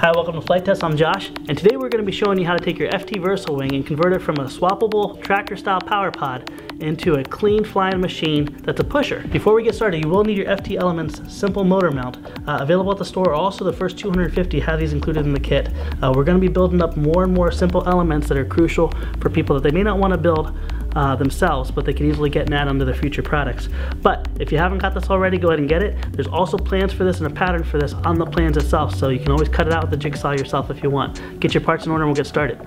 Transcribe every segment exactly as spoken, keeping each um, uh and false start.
Hi, welcome to Flite Test, I'm Josh, and today we're going to be showing you how to take your F T Versa Wing and convert it from a swappable tractor style power pod into a clean flying machine that's a pusher. Before we get started, you will need your F T Elements simple motor mount. Uh, available at the store, also the first two hundred fifty have these included in the kit. Uh, we're going to be building up more and more simple elements that are crucial for people that they may not want to build Uh, themselves, but they can easily get an add-on to their future products. But if you haven't got this already, go ahead and get it. There's also plans for this and a pattern for this on the plans itself, so you can always cut it out with the jigsaw yourself if you want. Get your parts in order and we'll get started.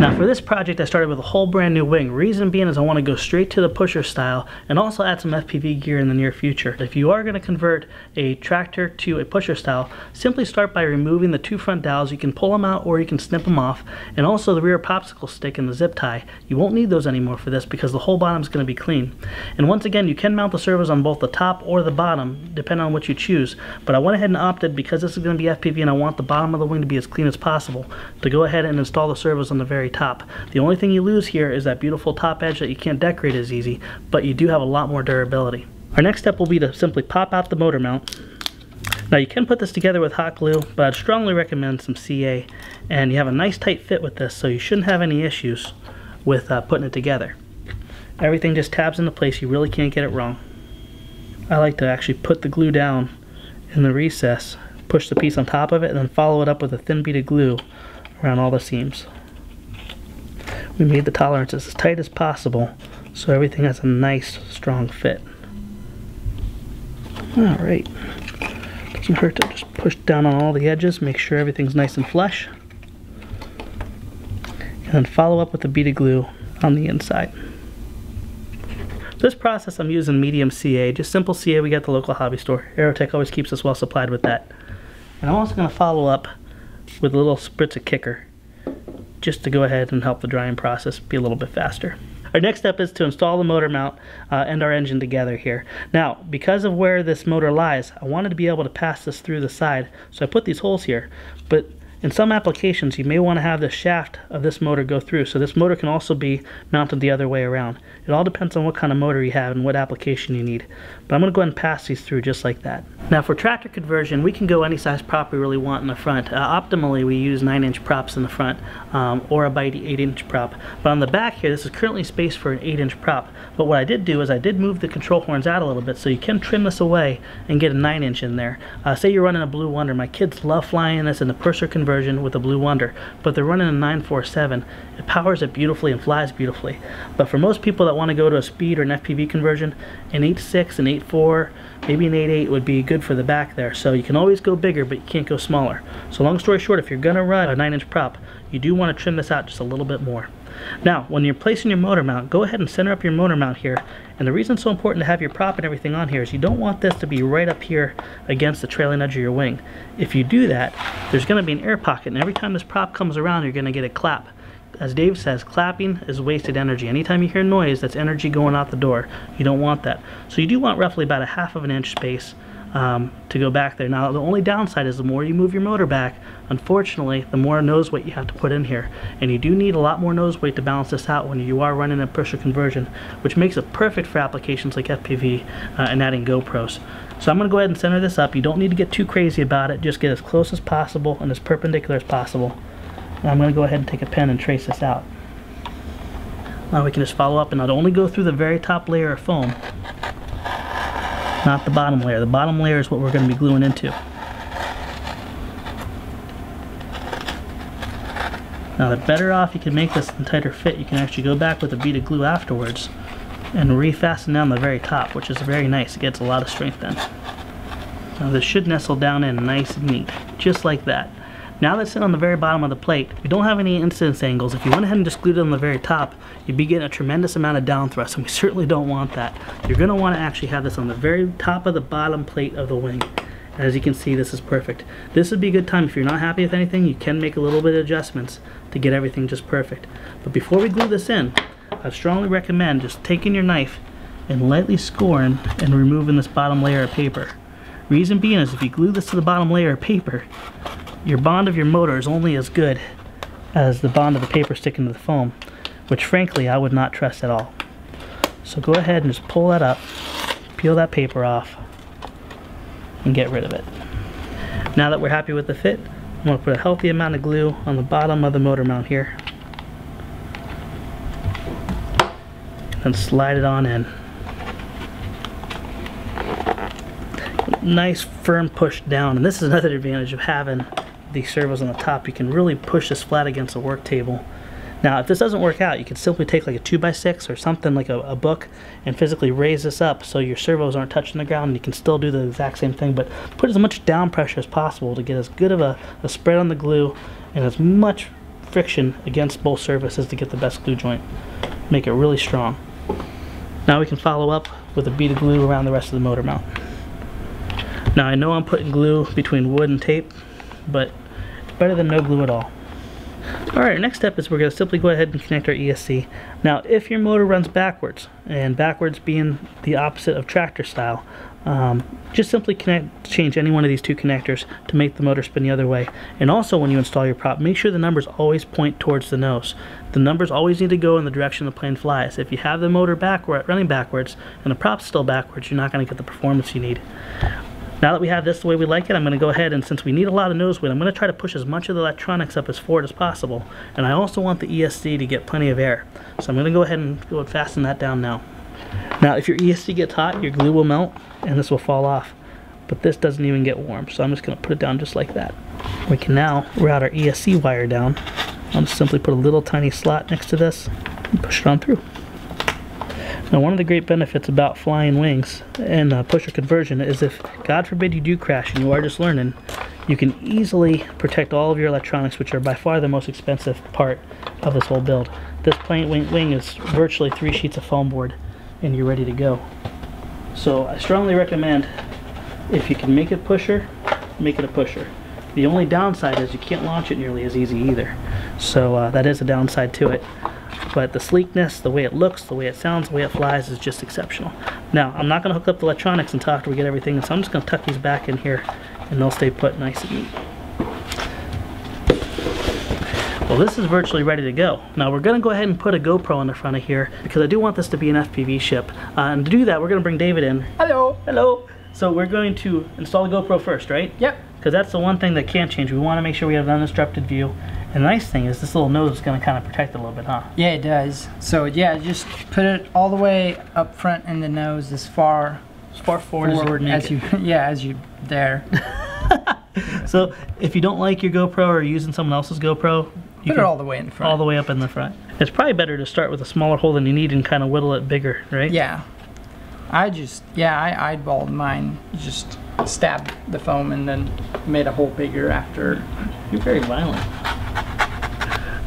Now for this project, I started with a whole brand new wing. Reason being is I want to go straight to the pusher style and also add some F P V gear in the near future. If you are going to convert a tractor to a pusher style, simply start by removing the two front dowels. You can pull them out or you can snip them off, and also the rear popsicle stick and the zip tie. You won't need those anymore for this because the whole bottom is going to be clean. And once again, you can mount the servos on both the top or the bottom, depending on what you choose. But I went ahead and opted, because this is going to be F P V and I want the bottom of the wing to be as clean as possible, to go ahead and install the servos on the very top. The only thing you lose here is that beautiful top edge that you can't decorate as easy, but you do have a lot more durability. Our next step will be to simply pop out the motor mount. Now you can put this together with hot glue, but I'd strongly recommend some C A, and you have a nice tight fit with this, so you shouldn't have any issues with uh, putting it together. Everything just tabs into place, you really can't get it wrong. I like to actually put the glue down in the recess, push the piece on top of it, and then follow it up with a thin bead of glue around all the seams. We made the tolerances as tight as possible so everything has a nice strong fit. Alright, doesn't hurt to just push down on all the edges, make sure everything's nice and flush, and then follow up with a bead of glue on the inside. For this process I'm using medium C A, just simple C A we got at the local hobby store. Aerotech always keeps us well supplied with that. And I'm also going to follow up with a little spritz of kicker, just to go ahead and help the drying process be a little bit faster. Our next step is to install the motor mount uh, and our engine together here. Now, because of where this motor lies, I wanted to be able to pass this through the side, so I put these holes here. But in some applications, you may want to have the shaft of this motor go through, so this motor can also be mounted the other way around. It all depends on what kind of motor you have and what application you need. But I'm going to go ahead and pass these through just like that. Now for tractor conversion, we can go any size prop we really want in the front. Uh, optimally, we use nine inch props in the front, um, or a bitey eight inch prop. But on the back here, this is currently spaced for an eight inch prop. But what I did do is I did move the control horns out a little bit, so you can trim this away and get a nine inch in there. Uh, say you're running a Blue Wonder. My kids love flying this in the pusher conversion version with a Blue Wonder, but they're running a nine forty-seven. It powers it beautifully and flies beautifully. But for most people that want to go to a speed or an F P V conversion, an eight six, an eight four, maybe an eight eight would be good for the back there. So you can always go bigger, but you can't go smaller. So long story short, if you're going to run a nine inch prop, you do want to trim this out just a little bit more. Now, when you're placing your motor mount, go ahead and center up your motor mount here. And the reason it's so important to have your prop and everything on here is you don't want this to be right up here against the trailing edge of your wing. If you do that, there's going to be an air pocket, and every time this prop comes around, you're going to get a clap. As Dave says, clapping is wasted energy. Anytime you hear noise, that's energy going out the door. You don't want that. So you do want roughly about a half of an inch space Um, to go back there. Now the only downside is the more you move your motor back, unfortunately, the more nose weight you have to put in here, and you do need a lot more nose weight to balance this out when you are running a pusher conversion, which makes it perfect for applications like F P V uh, and adding GoPros. So I'm going to go ahead and center this up. You don't need to get too crazy about it, just get as close as possible and as perpendicular as possible. And I'm going to go ahead and take a pen and trace this out. Now we can just follow up and not only go through the very top layer of foam, not the bottom layer. The bottom layer is what we're going to be gluing into. Now the better off you can make this in tighter fit, you can actually go back with a bead of glue afterwards and refasten down the very top, which is very nice. It gets a lot of strength in. Now this should nestle down in nice and neat, just like that. Now that's sitting on the very bottom of the plate, we don't have any incidence angles. If you went ahead and just glued it on the very top, you'd be getting a tremendous amount of down thrust, and we certainly don't want that. You're going to want to actually have this on the very top of the bottom plate of the wing. As you can see, this is perfect. This would be a good time. If you're not happy with anything, you can make a little bit of adjustments to get everything just perfect. But before we glue this in, I strongly recommend just taking your knife and lightly scoring and removing this bottom layer of paper. Reason being is if you glue this to the bottom layer of paper, your bond of your motor is only as good as the bond of the paper sticking to the foam, which frankly I would not trust at all. So go ahead and just pull that up, peel that paper off, and get rid of it. Now that we're happy with the fit, I'm going to put a healthy amount of glue on the bottom of the motor mount here. And slide it on in. Nice firm push down, and this is another advantage of having the servos on the top. You can really push this flat against the work table. Now if this doesn't work out, you can simply take like a two by six or something like a, a book and physically raise this up so your servos aren't touching the ground, and you can still do the exact same thing, but put as much down pressure as possible to get as good of a, a spread on the glue and as much friction against both surfaces to get the best glue joint. Make it really strong. Now we can follow up with a bead of glue around the rest of the motor mount. Now I know I'm putting glue between wood and tape, but it's better than no glue at all. Alright, our next step is we're going to simply go ahead and connect our E S C. Now if your motor runs backwards, and backwards being the opposite of tractor style, um, just simply connect, change any one of these two connectors to make the motor spin the other way. And also when you install your prop, make sure the numbers always point towards the nose. The numbers always need to go in the direction the plane flies. If you have the motor backward, running backwards and the prop's still backwards, you're not going to get the performance you need. Now that we have this the way we like it, I'm going to go ahead and, since we need a lot of nose wind, I'm going to try to push as much of the electronics up as forward as possible. And I also want the E S C to get plenty of air. So I'm going to go ahead and go and fasten that down now. Now if your E S C gets hot, your glue will melt and this will fall off. But this doesn't even get warm, so I'm just going to put it down just like that. We can now route our E S C wire down. I'll just simply put a little tiny slot next to this and push it on through. Now one of the great benefits about flying wings and uh, pusher conversion is if, God forbid, you do crash and you are just learning, you can easily protect all of your electronics, which are by far the most expensive part of this whole build. This plane wing, wing is virtually three sheets of foam board and you're ready to go. So I strongly recommend, if you can make it pusher, make it a pusher. The only downside is you can't launch it nearly as easy either. So uh, that is a downside to it. But the sleekness, the way it looks, the way it sounds, the way it flies is just exceptional. Now, I'm not going to hook up the electronics until after we get everything, so I'm just going to tuck these back in here and they'll stay put nice and neat. Well, this is virtually ready to go. Now, we're going to go ahead and put a GoPro on the front of here because I do want this to be an F P V ship. Uh, and to do that, we're going to bring David in. Hello. Hello. So we're going to install the GoPro first, right? Yep. Because that's the one thing that can't change. We want to make sure we have an uninterrupted view. And the nice thing is this little nose is going to kind of protect it a little bit, huh? Yeah, it does. So yeah, just put it all the way up front in the nose, as far as far forward, forward as, as you yeah as you dare. So if you don't like your GoPro or using someone else's GoPro, you put it all the way in front. All the way up in the front. It's probably better to start with a smaller hole than you need and kind of whittle it bigger, right? Yeah. I just yeah I eyeballed mine. Just stabbed the foam and then made a hole bigger after. You're very violent.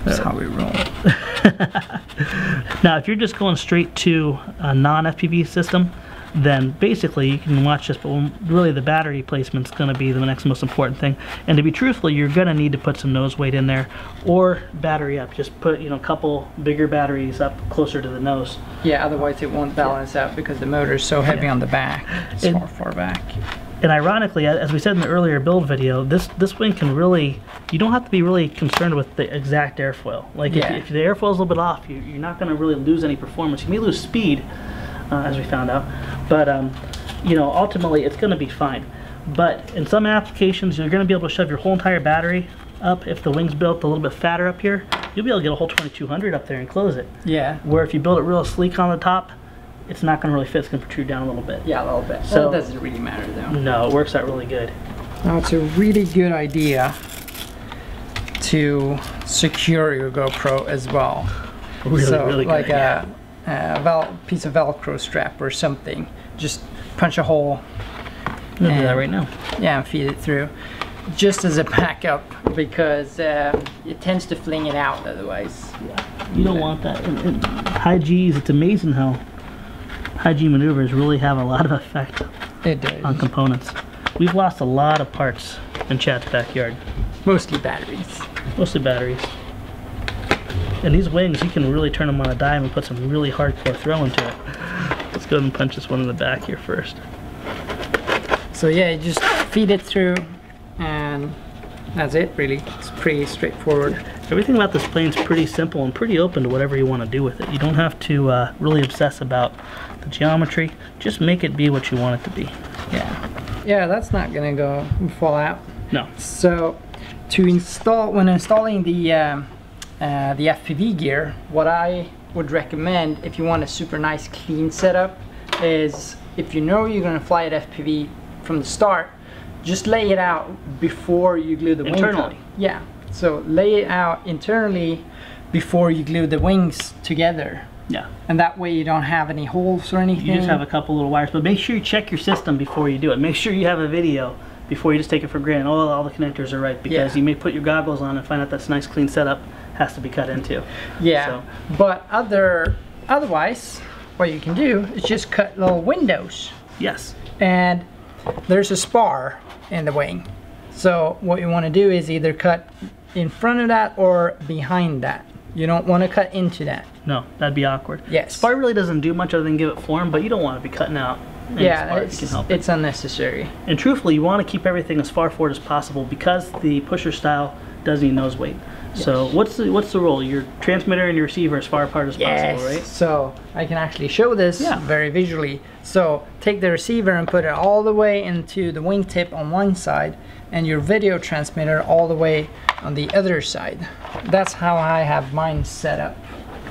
That's how we roll. Now if you're just going straight to a non F P V system, then basically you can watch this, but really the battery placement is going to be the next most important thing. And to be truthful, you're going to need to put some nose weight in there or battery up. Just put, you know, a couple bigger batteries up closer to the nose. Yeah, otherwise it won't balance out because the motor is so heavy yeah. on the back. It's it, far, far back. And ironically, as we said in the earlier build video, this this wing can really, you don't have to be really concerned with the exact airfoil. Like yeah. if, if the airfoil is a little bit off, you, you're not going to really lose any performance. You may lose speed, uh, as we found out, but um, you know, ultimately it's going to be fine. But in some applications, you're going to be able to shove your whole entire battery up. If the wing's built a little bit fatter up here, you'll be able to get a whole twenty-two hundred up there and close it. Yeah. Where if you build it real sleek on the top, it's not going to really fit. It's going to protrude down a little bit. Yeah, a little bit. So well, it doesn't really matter though. No, it works out really good. Now it's a really good idea to secure your GoPro as well. Really, so, really good. Like idea. a, a vel piece of Velcro strap or something. Just punch a hole. We'll and, do that right now. Yeah, and feed it through. Just as a backup, because uh, it tends to fling it out otherwise. Yeah. You don't want that. And, and high G's, it's amazing how high G maneuvers really have a lot of effect it does. on components. We've lost a lot of parts in Chad's backyard. Mostly batteries. Mostly batteries. And these wings, you can really turn them on a dime and put some really hardcore throw into it. Let's go ahead and punch this one in the back here first. So yeah, just feed it through and that's it really. It's pretty straightforward. Everything about this plane is pretty simple and pretty open to whatever you want to do with it. You don't have to uh, really obsess about the geometry. Just make it be what you want it to be. Yeah. yeah, that's not gonna go fall out. No. So to install, when installing the um, uh, the F P V gear, what I would recommend if you want a super nice clean setup is, if you know you're gonna fly at F P V from the start, just lay it out before you glue the wings. Internally. Yeah. So lay it out internally before you glue the wings together. Yeah. And that way you don't have any holes or anything. You just have a couple little wires, but make sure you check your system before you do it. Make sure you have a video before you just take it for granted. Oh, all the connectors are right, because yeah. you may put your goggles on and find out that's a nice clean setup has to be cut into. Yeah. So. But other otherwise, what you can do is just cut little windows. Yes. And there's a spar in the wing. So what you want to do is either cut in front of that or behind that. You don't want to cut into that. No, that'd be awkward. Yes. Spar really doesn't do much other than give it form, but you don't want to be cutting out any yeah, spar if you can help it. It's unnecessary. And truthfully, you want to keep everything as far forward as possible because the pusher style doesn't need nose weight. Yes. So what's the, what's the rule? Your transmitter and your receiver as far apart as yes. possible, right? So I can actually show this yeah. very visually. So take the receiver and put it all the way into the wingtip on one side, and your video transmitter all the way on the other side. That's how I have mine set up,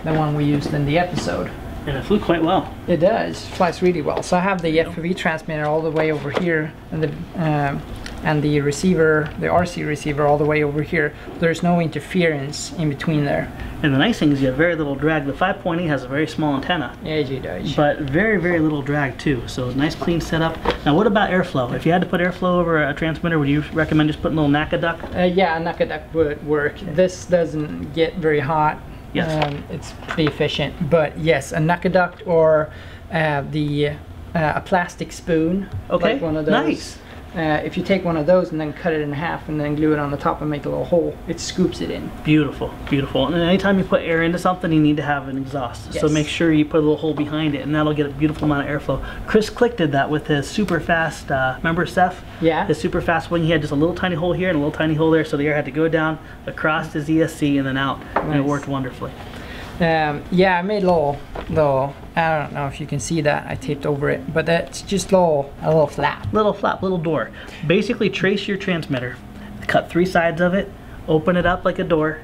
the one we used in the episode. And it flew quite well. It does, it flies really well. So I have the F P V transmitter all the way over here, and the uh, and the receiver, the R C receiver, all the way over here. There's no interference in between there. And the nice thing is you have very little drag. The five point eight has a very small antenna. Yeah, you do. But very, very little drag too. So nice clean setup. Now what about airflow? If you had to put airflow over a transmitter, would you recommend just putting a little NACA duct? Uh, yeah, a NACA duct would work. This doesn't get very hot. Yes. Um, it's pretty efficient. But yes, a NACA duct or uh, the, uh, a plastic spoon. Okay, like one of those. Nice. Uh, if you take one of those and then cut it in half and then glue it on the top and make a little hole, it scoops it in. Beautiful, beautiful. And anytime you put air into something, you need to have an exhaust. Yes. So make sure you put a little hole behind it, and that'll get a beautiful amount of airflow. Chris Click did that with his super fast, uh, remember Seth? Yeah. His super fast wing, he had just a little tiny hole here and a little tiny hole there, so the air had to go down, across his E S C, and then out. Nice. And it worked wonderfully. Um, yeah, I made little, little, I don't know if you can see that, I taped over it, but that's just little, a little flap. Little flap, little door. Basically trace your transmitter, cut three sides of it, open it up like a door,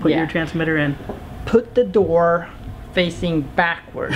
put yeah. your transmitter in. Put the door facing backwards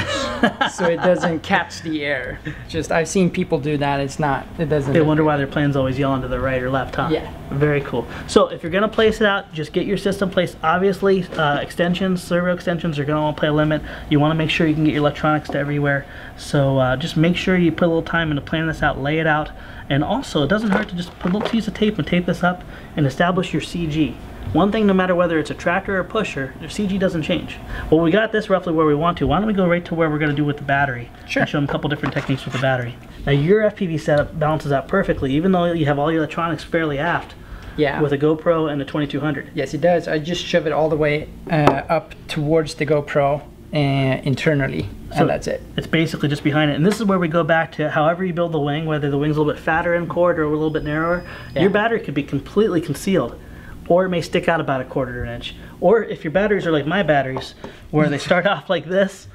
so it doesn't catch the air. Just, I've seen people do that, it's not, it doesn't. They wonder why their plane's always yelling to the right or left, huh? Yeah. Very cool. So if you're gonna place it out, just get your system placed. Obviously, uh, extensions, servo extensions are gonna want to play a limit. You wanna make sure you can get your electronics to everywhere. So uh, just make sure you put a little time into planning this out, lay it out. And also, it doesn't hurt to just put a little piece of tape and tape this up and establish your C G. One thing, no matter whether it's a tractor or a pusher, your C G doesn't change. Well, we got this roughly where we want to. Why don't we go right to where we're going to do with the battery? Sure. And show them a couple different techniques with the battery. Now, your F P V setup balances out perfectly, even though you have all your electronics fairly aft. Yeah. With a GoPro and a twenty-two hundred. Yes, it does. I just shove it all the way uh, up towards the GoPro uh, internally. So and that's it. It's basically just behind it. And this is where we go back to however you build the wing, whether the wing's a little bit fatter in chord or a little bit narrower, yeah. your battery could be completely concealed, or it may stick out about a quarter of an inch. Or if your batteries are like my batteries, where they start off like this,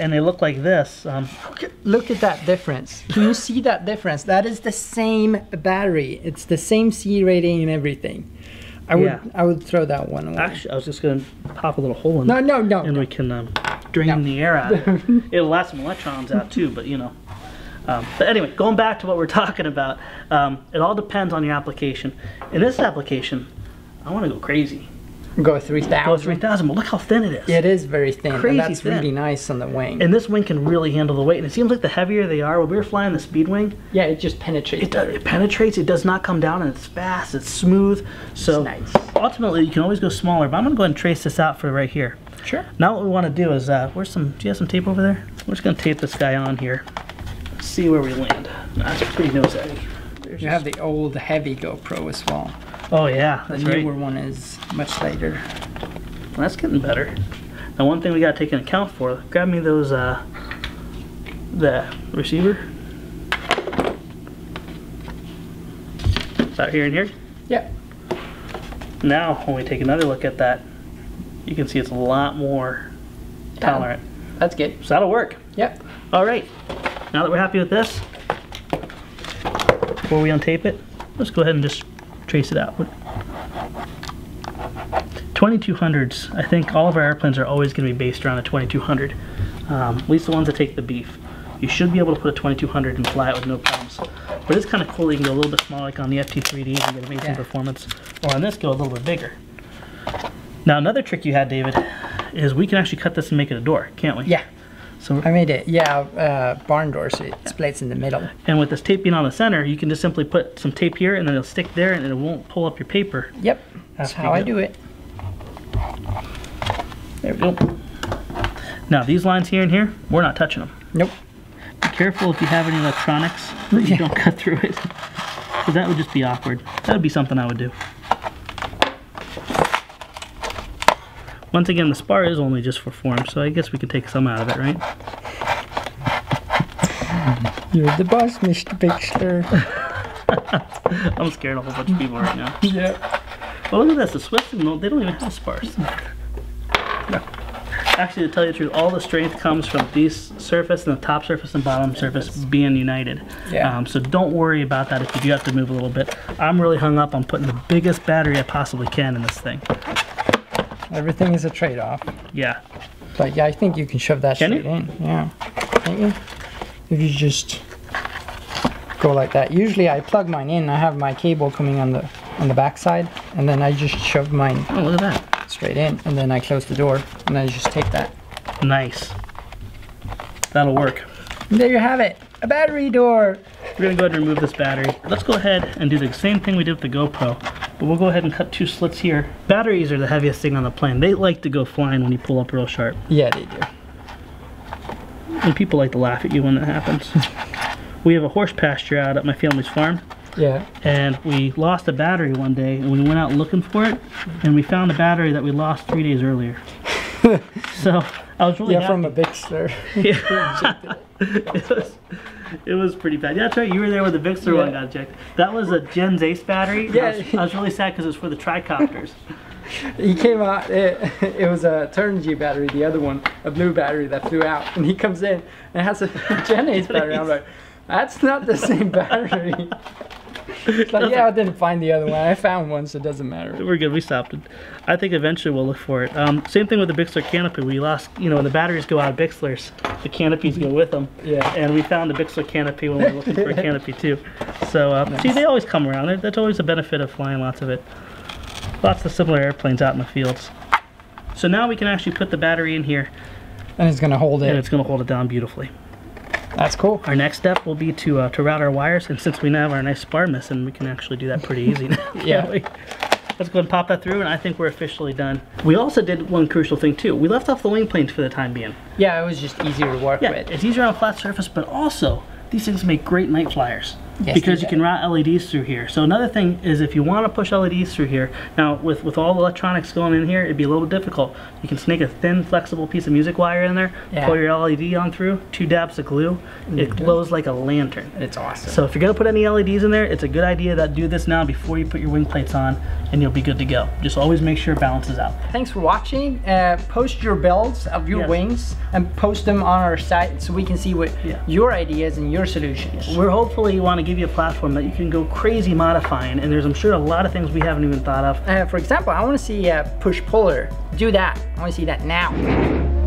and they look like this. Um, look at that difference. Can you see that difference? That is the same battery. It's the same C rating and everything. I would, yeah. I would throw that one away. Actually, I was just gonna pop a little hole in no, it. No, no, no. And we can um, drain no. the air out of it. It'll let some electrons out too, but you know. Um, but anyway, going back to what we're talking about, um, it all depends on your application. In this application, I want to go crazy. Go three thousand. Go three thousand, but look how thin it is. It is very thin. Crazy and that's thin. Really nice on the wing. And this wing can really handle the weight. And it seems like the heavier they are, when we were flying the speed wing. Yeah, it just penetrates. It, does, it penetrates, it does not come down, and it's fast, it's smooth. So it's nice. Ultimately, you can always go smaller, but I'm going to go ahead and trace this out for right here. Sure. Now what we want to do is, uh, where's some, do you have some tape over there? We're just going to tape this guy on here. Let's see where we land. No, that's pretty nose-heavy. You have the old heavy GoPro as well. Oh yeah, that's right. The newer one is much lighter. Well, that's getting better. Now one thing we gotta take into account for, grab me those, uh, the receiver. About here and here? Yeah. Now when we take another look at that, you can see it's a lot more tolerant. Um, that's good. So that'll work. Yep. All right, now that we're happy with this, before we untape it. Let's go ahead and just trace it out. twenty-two hundreds, I think all of our airplanes are always going to be based around a twenty-two hundred, um, at least the ones that take the beef. You should be able to put a twenty-two hundred and fly it with no problems. But it's kind of cool, you can go a little bit smaller, like on the F T three D and get amazing yeah. performance, or on this go a little bit bigger. Now another trick you had, David, is we can actually cut this and make it a door, can't we? Yeah, so I made it, yeah, uh, barn door, so it splits in the middle. And with this tape being on the center, you can just simply put some tape here and then it'll stick there and it won't pull up your paper. Yep, that's how I do it. There we go. Now these lines here and here, we're not touching them. Nope. Be careful if you have any electronics that you don't cut through it, because that would just be awkward. That would be something I would do. Once again, the spar is only just for form, so I guess we could take some out of it, right? You're the boss, Mister Bixler. I'm scaring a whole bunch of people right now. Yeah. Well, look at this. The Swiss, they don't even have spars. No. Actually, to tell you the truth, all the strength comes from these surface and the top surface and bottom surface being united. Yeah. Um, so don't worry about that if you do have to move a little bit. I'm really hung up on putting the biggest battery I possibly can in this thing. Everything is a trade-off. Yeah. But yeah, I think you can shove that can straight you? in. Yeah. Can't you? If you just go like that. Usually I plug mine in, I have my cable coming on the on the back side, and then I just shove mine oh, look at that. straight in, and then I close the door, and I just take that. Nice. That'll work. And there you have it, a battery door. We're gonna go ahead and remove this battery. Let's go ahead and do the same thing we did with the GoPro, but we'll go ahead and cut two slits here. Batteries are the heaviest thing on the plane. They like to go flying when you pull up real sharp. Yeah, they do. And people like to laugh at you when that happens. We have a horse pasture out at my family's farm. Yeah. And we lost a battery one day, and we went out looking for it, and we found a battery that we lost three days earlier. So I was really yeah, happy. From a Bixler. Yeah. it, was, it was pretty bad. Yeah, that's right. You were there with the Bixler yeah. one got ejected. That was a Gens Ace battery. Yeah. I was, I was really sad because it was for the tricopters. He came out, it, it was a Turnigy battery, the other one, a blue battery that flew out, and he comes in and has a Gens Ace battery. I'm like, that's not the same battery. It's like, yeah, I didn't find the other one. I found one, so it doesn't matter. We're good. We stopped it. I think eventually we'll look for it. Um, same thing with the Bixler canopy. We lost, you know, when the batteries go out of Bixlers, the canopies go with them. Yeah. And we found the Bixler canopy when we were looking for a canopy, too. So, uh, nice. See, they always come around. That's always a benefit of flying lots of it. Lots of similar airplanes out in the fields. So now we can actually put the battery in here. And it's going to hold it. And it's going to hold it down beautifully. That's cool. Our next step will be to uh, to route our wires, and since we now have our nice spar missing, we can actually do that pretty easy now. Yeah. Let's go ahead and pop that through, and I think we're officially done. We also did one crucial thing too. We left off the wing planes for the time being. Yeah, it was just easier to work yeah, with. It's easier on a flat surface, but also these things make great night flyers. Yes, because you can route L E Ds through here. So another thing is, if you want to push L E Ds through here, now with, with all the electronics going in here, it'd be a little difficult. You can snake a thin, flexible piece of music wire in there, yeah. pull your L E D on through, two dabs of glue, it glows like a lantern. It's awesome. So if you're going to put any L E Ds in there, it's a good idea that do this now before you put your wing plates on, and you'll be good to go. Just always make sure it balances out. Thanks for watching. Uh, post your builds of your yes. wings, and post them on our site so we can see what yeah. your ideas and your solutions. Yes. We're hopefully want to give you a platform that you can go crazy modifying, and there's, I'm sure, a lot of things we haven't even thought of. Uh, for example, I want to see a push puller. Do that. I want to see that now.